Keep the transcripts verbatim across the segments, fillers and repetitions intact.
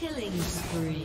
Killing spree.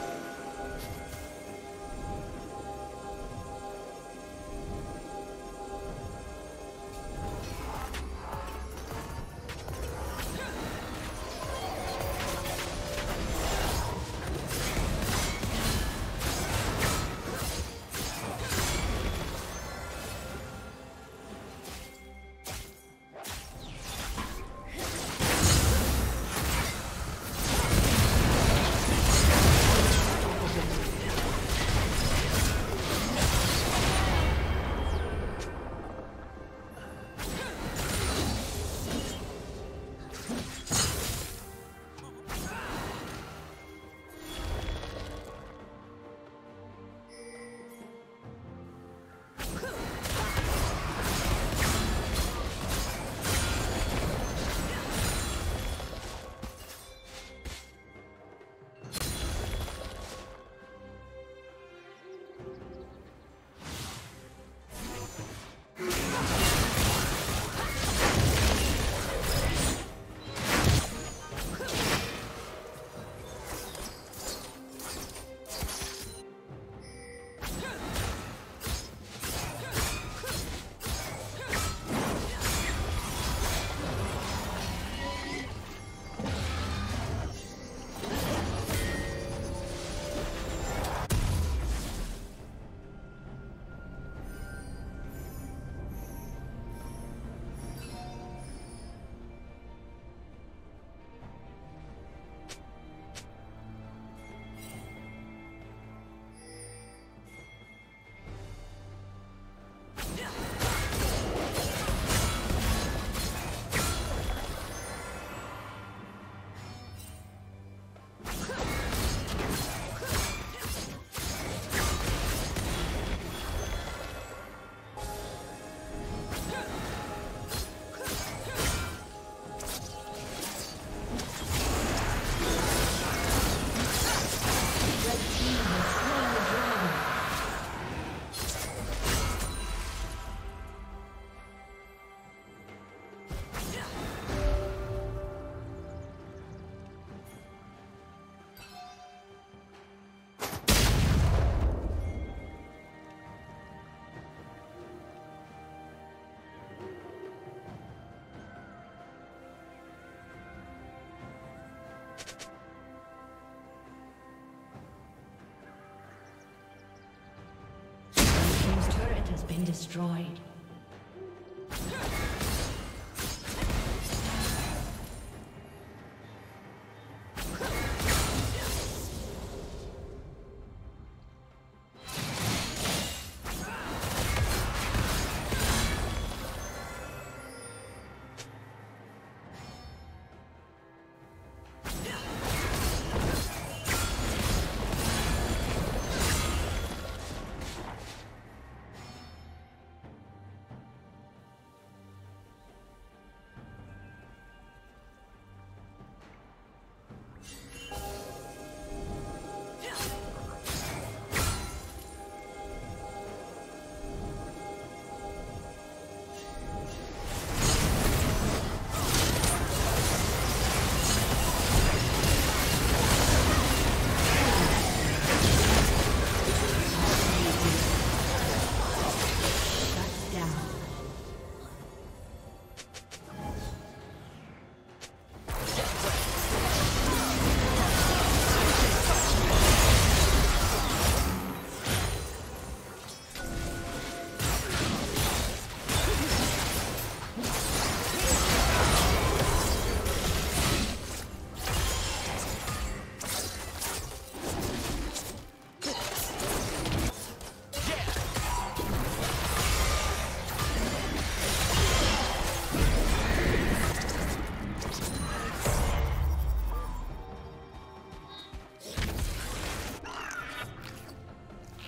Has been destroyed.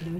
Blue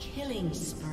Killing spree.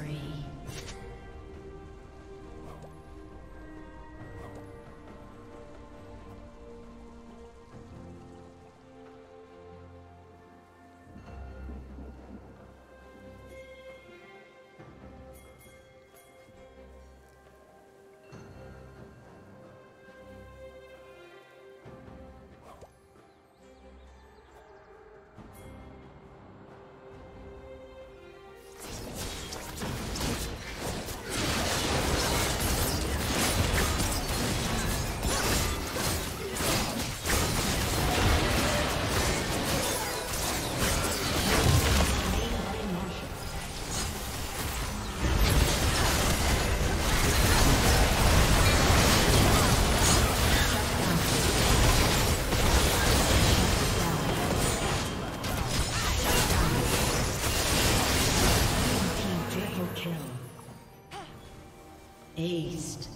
Aced.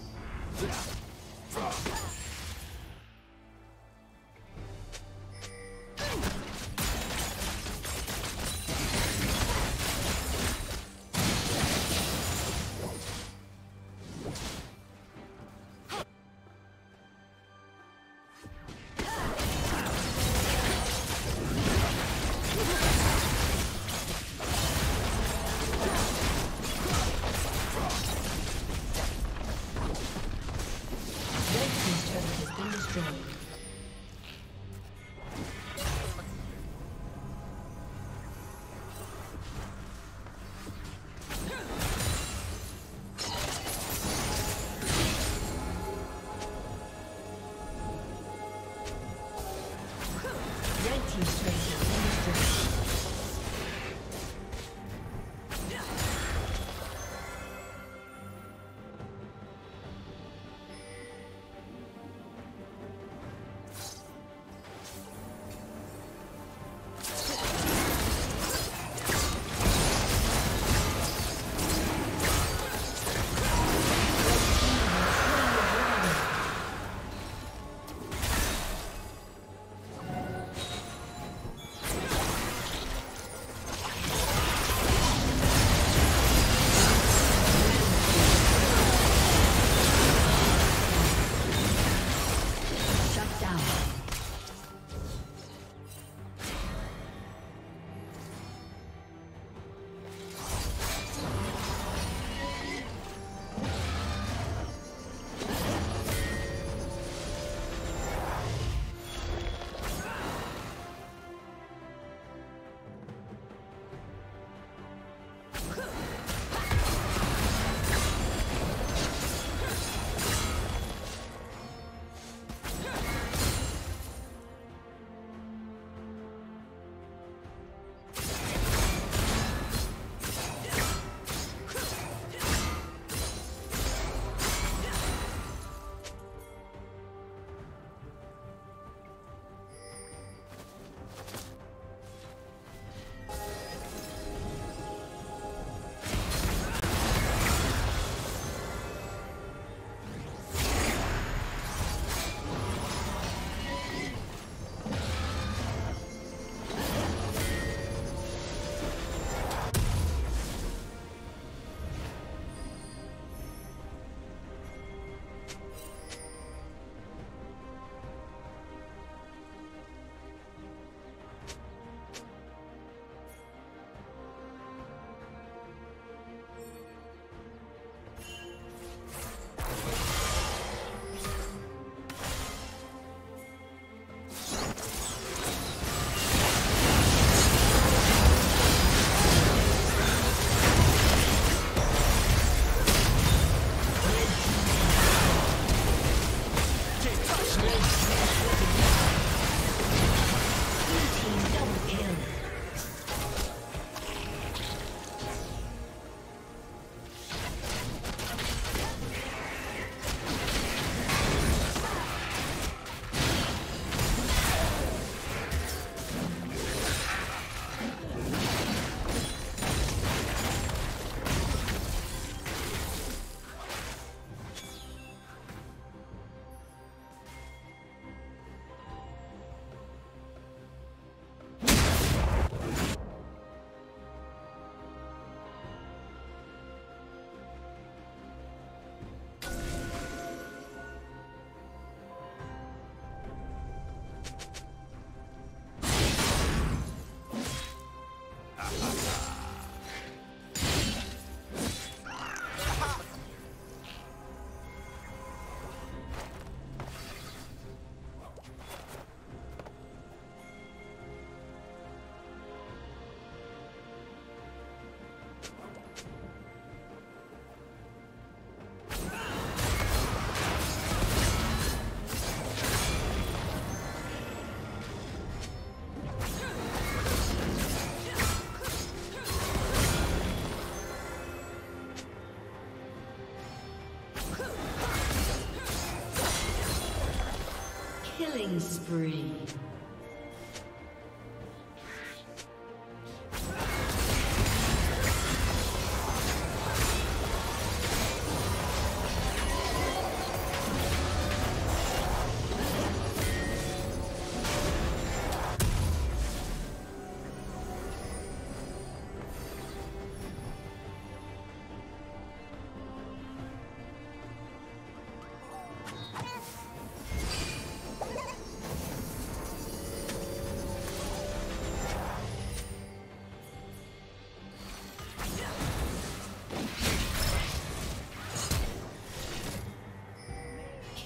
Killing spree.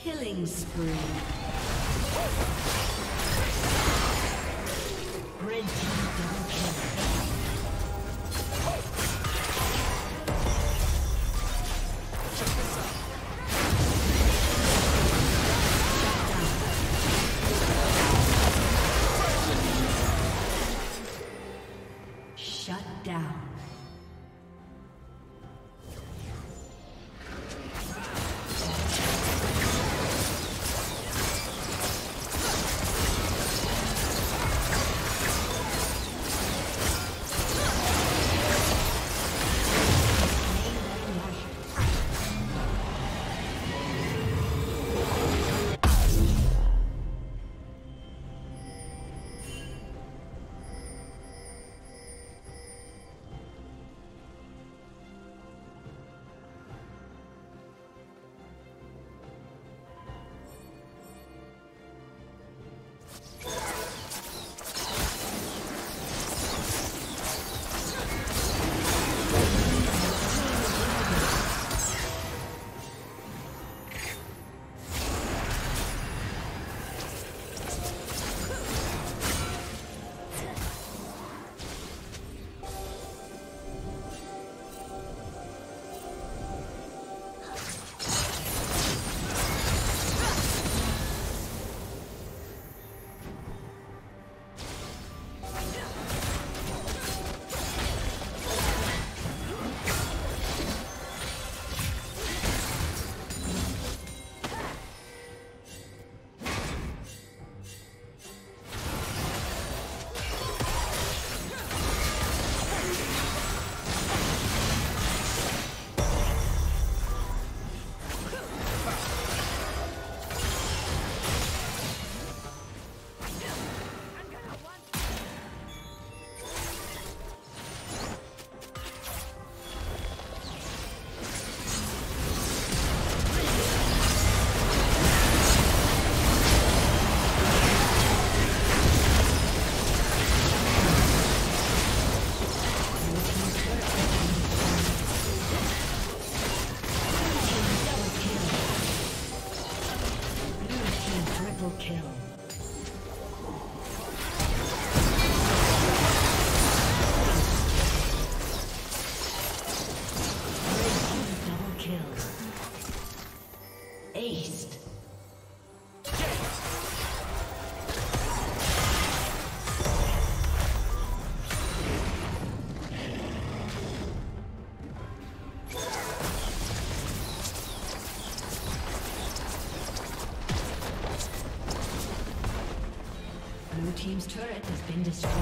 Killing spree. Red team double kill. Check this out. Shut down. Shut down. Aced. Yeah. Blue team's turret has been destroyed.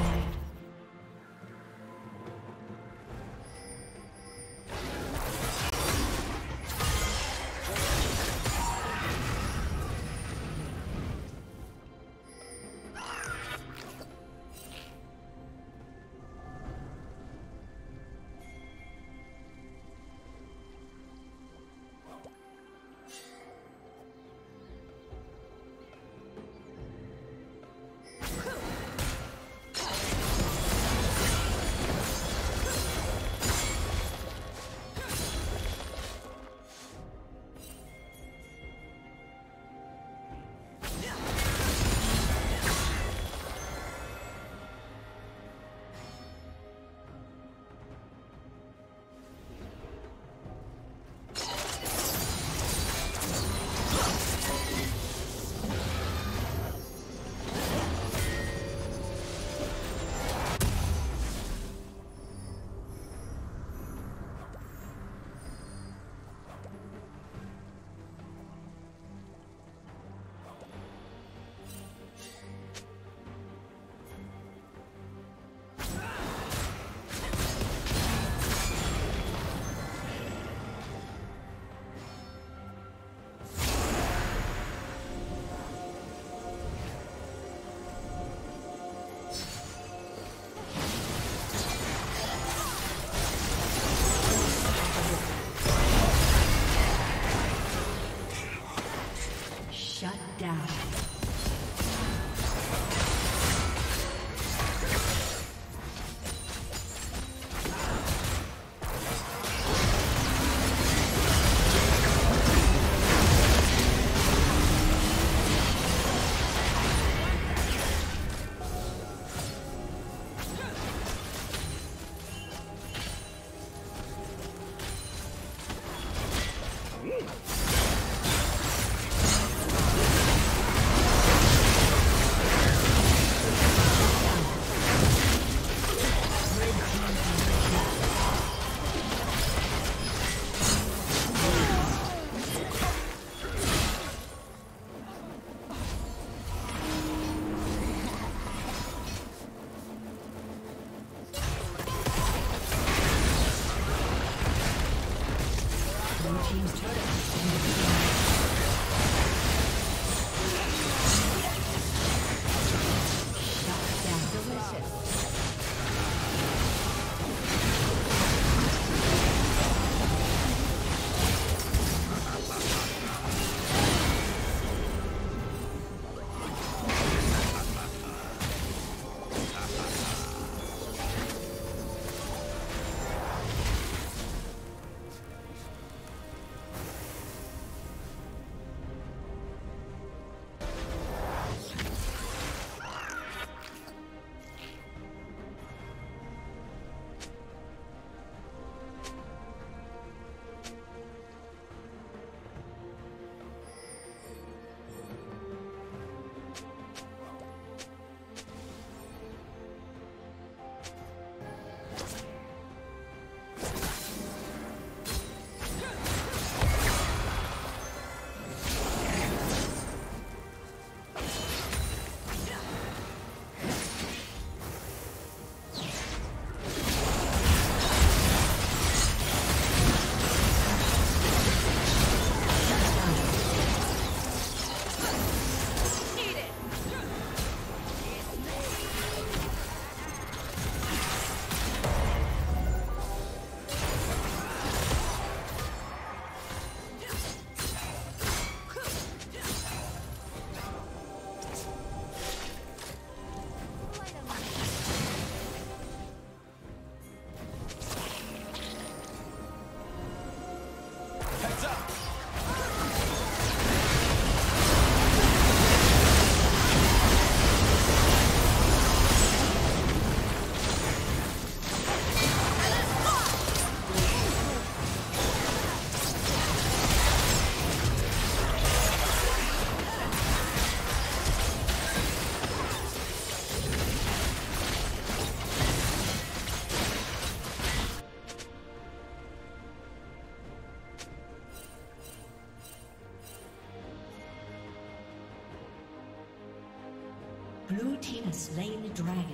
Blue team has slain the dragon.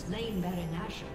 Slain Baron Asher.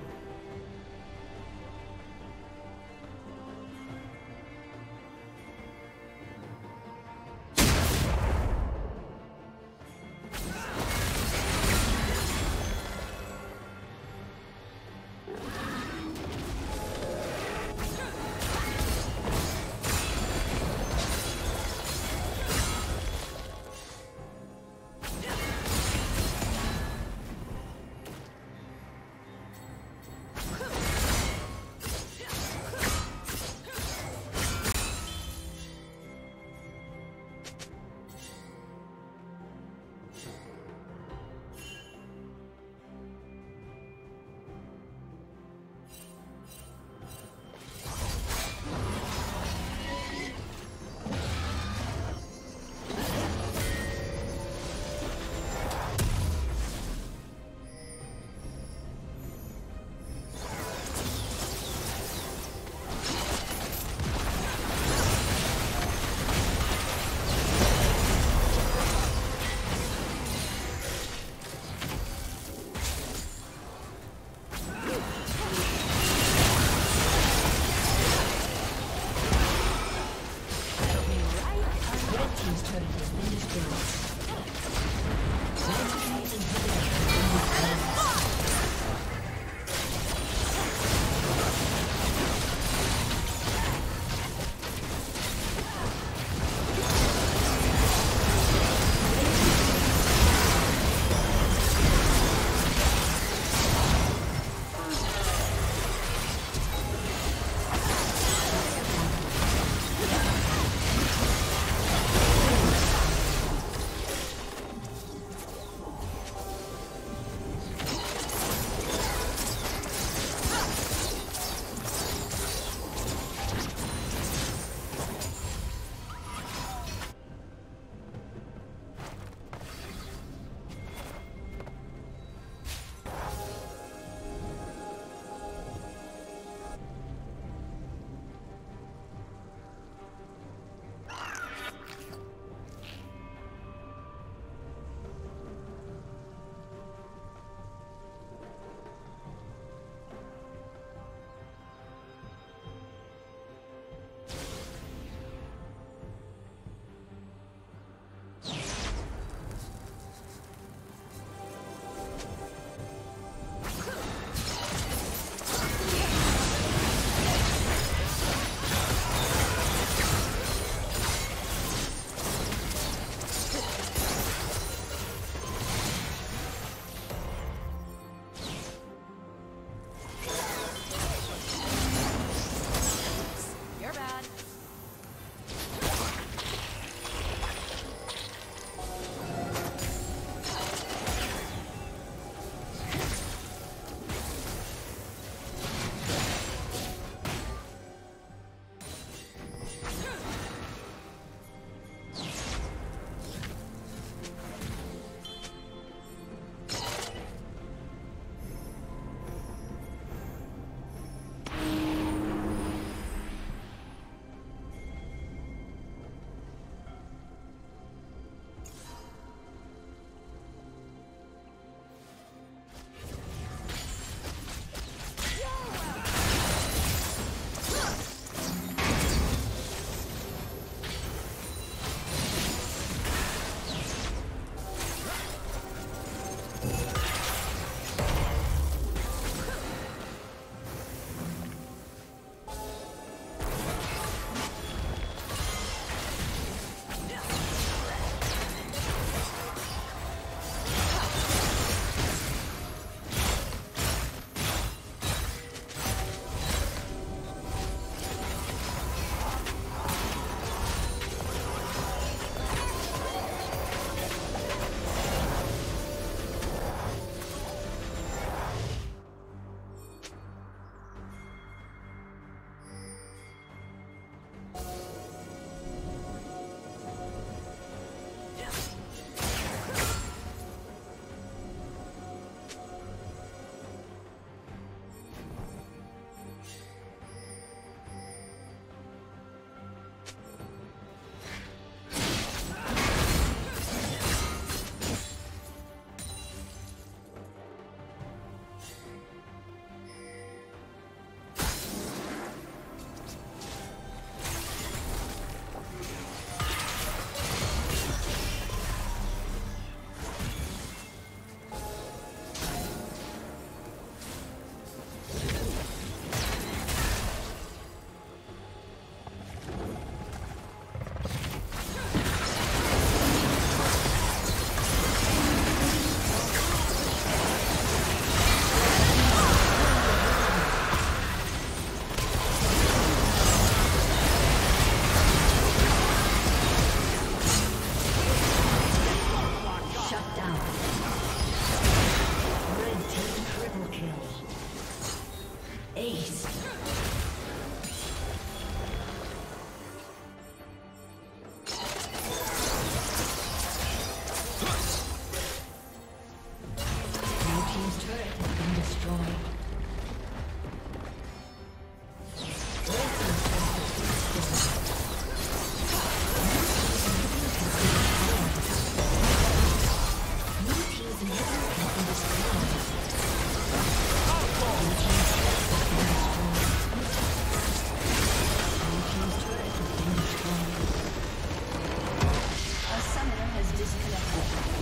disconnected.